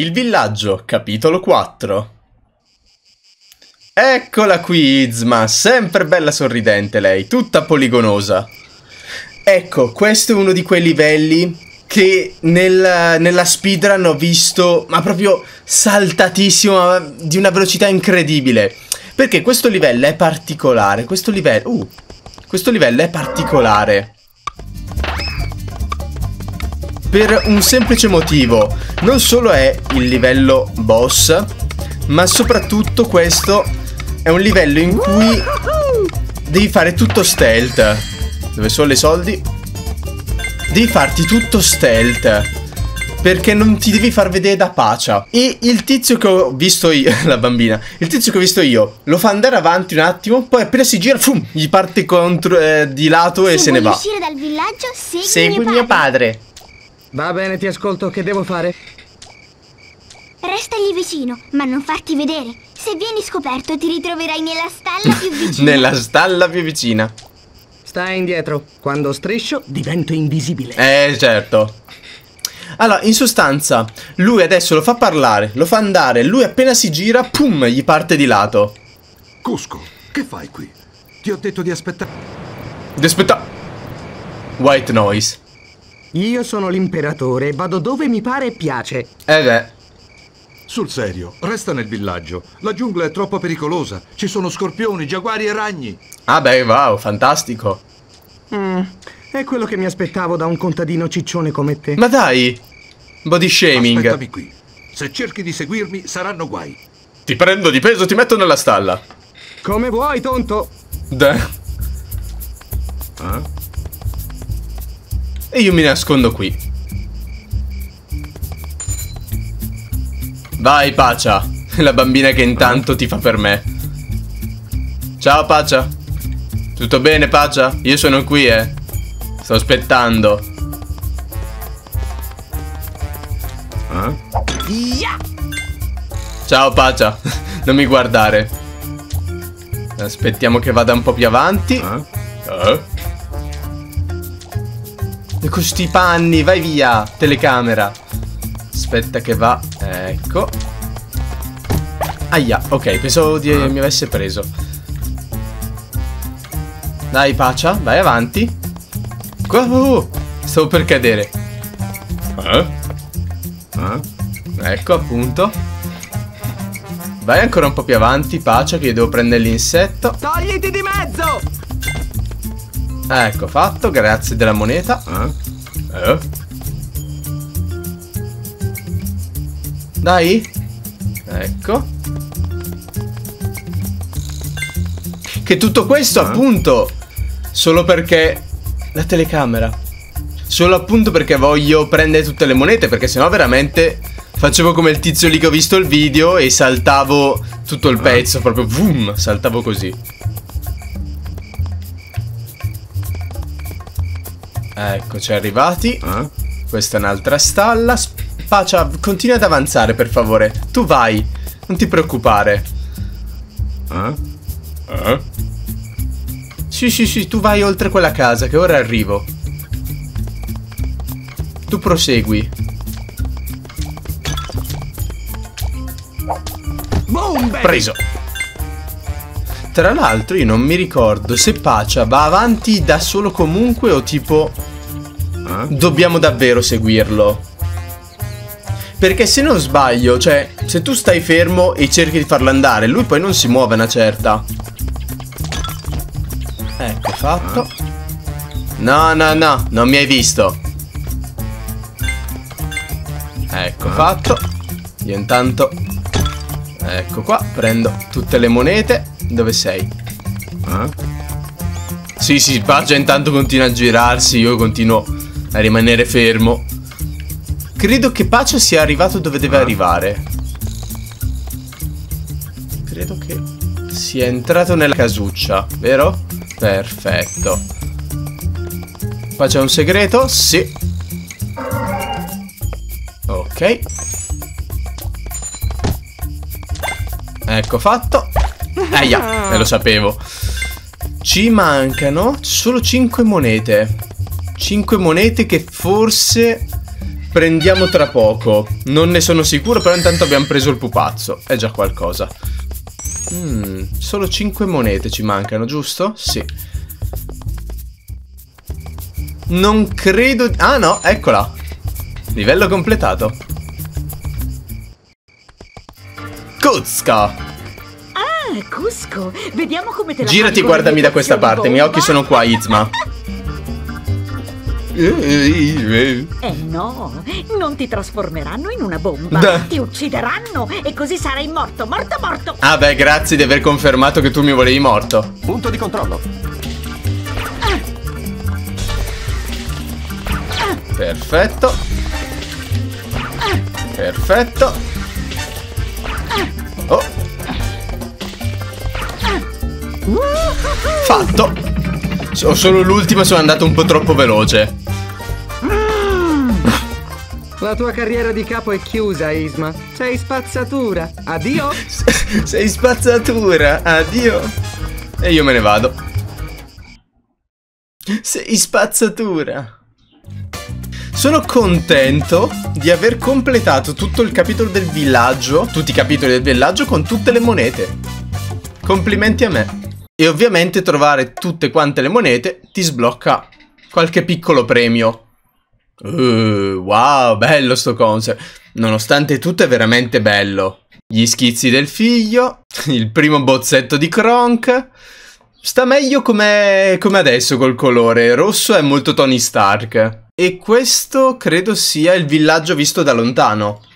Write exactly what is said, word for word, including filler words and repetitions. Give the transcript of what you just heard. Il villaggio, capitolo quattro. Eccola qui, Yzma, sempre bella sorridente lei, tutta poligonosa. Ecco, questo è uno di quei livelli che nel, nella speedrun ho visto, ma proprio saltatissimo, di una velocità incredibile. Perché questo livello è particolare, questo livello... Uh, questo livello è particolare. Per un semplice motivo, non solo è il livello boss, ma soprattutto questo è un livello in cui devi fare tutto stealth. Dove sono i soldi? Devi farti tutto stealth, perché non ti devi far vedere da Pacha. E il tizio che ho visto io, la bambina, il tizio che ho visto io, lo fa andare avanti un attimo, poi appena si gira, fum, gli parte contro, eh, di lato e se, se ne va. Se vuoi uscire dal villaggio, segui, segui mio, mio padre. padre. Va bene, ti ascolto, che devo fare? Restagli vicino, ma non farti vedere. Se vieni scoperto ti ritroverai nella stalla più vicina. Nella stalla più vicina. Stai indietro, quando striscio divento invisibile. Eh, certo. Allora, in sostanza, lui adesso lo fa parlare, lo fa andare, lui appena si gira, pum, gli parte di lato. Kuzco, che fai qui? Ti ho detto di aspettare. Di aspettare. White noise. Io sono l'imperatore, vado dove mi pare e piace. Eh beh. Sul serio, resta nel villaggio. La giungla è troppo pericolosa. Ci sono scorpioni, giaguari e ragni. Ah beh, wow, fantastico. Mm, è quello che mi aspettavo da un contadino ciccione come te. Ma dai, body shaming. Aspettami qui. Se cerchi di seguirmi saranno guai. Ti prendo di peso, ti metto nella stalla. Come vuoi, tonto. Deh. Eh? E io mi nascondo qui. Vai, Pacha. La bambina che intanto ti fa per me. Ciao, Pacha. Tutto bene, Pacha? Io sono qui, eh. Sto aspettando. Eh? Ciao, Pacha. Non mi guardare. Aspettiamo che vada un po' più avanti. Eh? Eh? E con sti panni, vai via, telecamera. Aspetta che va, ecco. Aia, ok, pensavo di, mi avesse preso. Dai, Pacha, vai avanti. Oh, stavo per cadere. Eh? Eh? Ecco, appunto. Vai ancora un po' più avanti, Pacha, che io devo prendere l'insetto. Togliti di mezzo! Ecco, fatto, grazie della moneta. Eh? Eh? Dai. Ecco. Che tutto questo appunto solo perché la telecamera. Solo appunto perché voglio prendere tutte le monete, perché sennò veramente facevo come il tizio lì che ho visto il video e saltavo tutto il pezzo. Proprio boom, saltavo così. Eccoci arrivati. Questa è un'altra stalla. Pacha, continua ad avanzare, per favore. Tu vai, non ti preoccupare. Eh? Eh? Sì, sì, sì, tu vai oltre quella casa, che ora arrivo. Tu prosegui. Bombe! Preso. Tra l'altro io non mi ricordo se Pacha va avanti da solo comunque o tipo... Eh? Dobbiamo davvero seguirlo. Perché se non sbaglio, cioè, se tu stai fermo e cerchi di farlo andare, lui poi non si muove una certa. Ecco, fatto. No, no, no, non mi hai visto. Ecco, fatto. Io intanto... Ecco qua, prendo tutte le monete. Dove sei? Sì, sì, Pacha intanto continua a girarsi, io continuo a rimanere fermo. Credo che Pacha sia arrivato dove deve arrivare. Credo che sia entrato nella casuccia, vero? Perfetto. Pacha ha un segreto? Sì. Ok. Ecco fatto. Aia, me lo sapevo. Ci mancano solo cinque monete. cinque monete che forse... prendiamo tra poco. Non ne sono sicuro, però intanto abbiamo preso il pupazzo. È già qualcosa. Mm, solo cinque monete ci mancano, giusto? Sì. Non credo... Ah no, eccola. Livello completato. Kuzco! Ah, Kuzco, vediamo come te la... Girati, guardami da questa parte, i miei occhi sono qua, Yzma. Eh no, non ti trasformeranno in una bomba. Da. Ti uccideranno e così sarai morto, morto, morto. Ah beh, grazie di aver confermato che tu mi volevi morto. Punto di controllo. Ah. Ah. Perfetto. Ah. Perfetto. Ah. Oh. Ah. Fatto. Ho solo l'ultima, sono andato un po' troppo veloce. La tua carriera di capo è chiusa, Yzma. Sei spazzatura, addio. Sei spazzatura, addio. E io me ne vado. Sei spazzatura. Sono contento di aver completato tutto il capitolo del villaggio, tutti i capitoli del villaggio con tutte le monete. Complimenti a me. E ovviamente trovare tutte quante le monete ti sblocca qualche piccolo premio. Uh, wow, bello sto concept. Nonostante tutto è veramente bello. Gli schizzi del figlio, il primo bozzetto di Kronk. Sta meglio come adesso col colore. Rosso è molto Tony Stark. E questo credo sia il villaggio visto da lontano.